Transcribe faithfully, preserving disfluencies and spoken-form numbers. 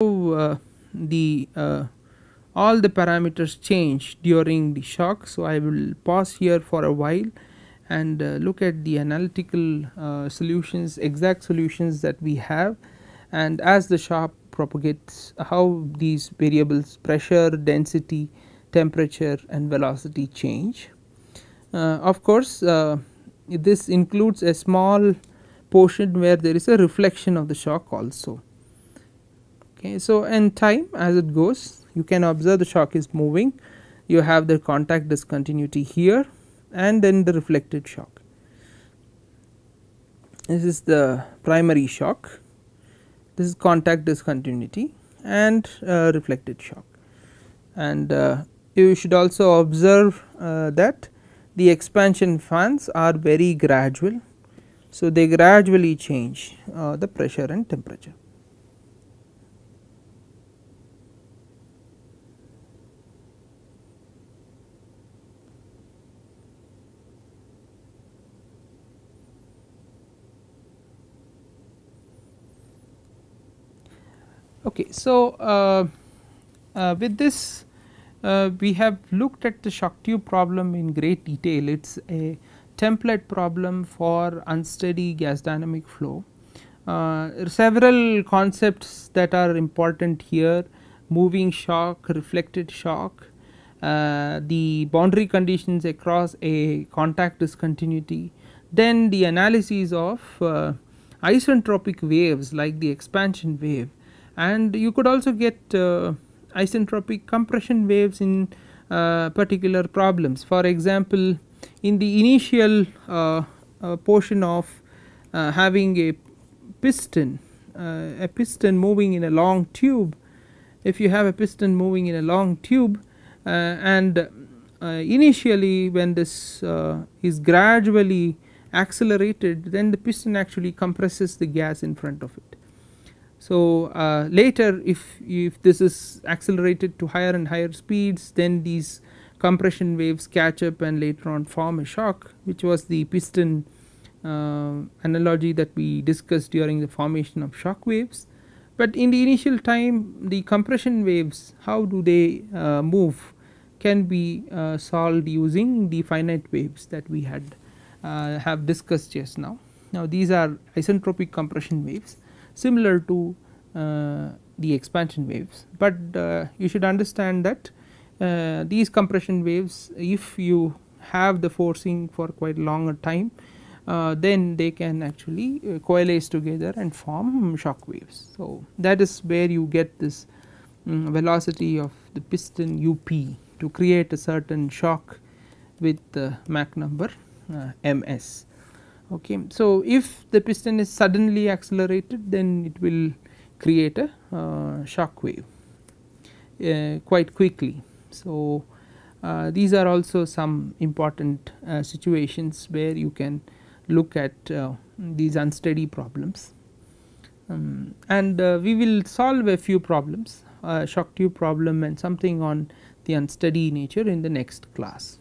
uh, the uh, all the parameters change during the shock. So I will pause here for a while and uh, look at the analytical uh, solutions, exact solutions that we have, and as the shock propagates, how these variables pressure, density, temperature and velocity change. Uh, of course, uh, this includes a small portion where there is a reflection of the shock also. Okay, so in time, as it goes, you can observe the shock is moving. You have the contact discontinuity here and then the reflected shock. This is the primary shock, this is contact discontinuity and uh, reflected shock. And uh, you should also observe uh, that the expansion fans are very gradual, so they gradually change uh, the pressure and temperature. Okay, so uh, uh, with this Uh, we have looked at the shock tube problem in great detail. It is a template problem for unsteady gas dynamic flow. Uh, several concepts that are important here: moving shock, reflected shock, uh, the boundary conditions across a contact discontinuity, then the analysis of uh, isentropic waves like the expansion wave, and you could also get uh, isentropic compression waves in uh, particular problems. For example, in the initial uh, uh, portion of uh, having a piston, uh, a piston moving in a long tube, if you have a piston moving in a long tube uh, and uh, initially when this uh, is gradually accelerated, then the piston actually compresses the gas in front of it. So uh, later, if, if this is accelerated to higher and higher speeds, then these compression waves catch up and later on form a shock, which was the piston uh, analogy that we discussed during the formation of shock waves. But in the initial time, the compression waves, how do they uh, move, can be uh, solved using the finite waves that we had uh, have discussed just now. Now these are isentropic compression waves, similar to uh, the expansion waves, but uh, you should understand that uh, these compression waves, if you have the forcing for quite longer time, uh, then they can actually uh, coalesce together and form shock waves. So that is where you get this um, velocity of the piston U P to create a certain shock with the Mach number uh, M S. Okay, so if the piston is suddenly accelerated, then it will create a uh, shock wave uh, quite quickly. So uh, these are also some important uh, situations where you can look at uh, these unsteady problems. Um, and uh, we will solve a few problems, uh, shock tube problem and something on the unsteady nature in the next class.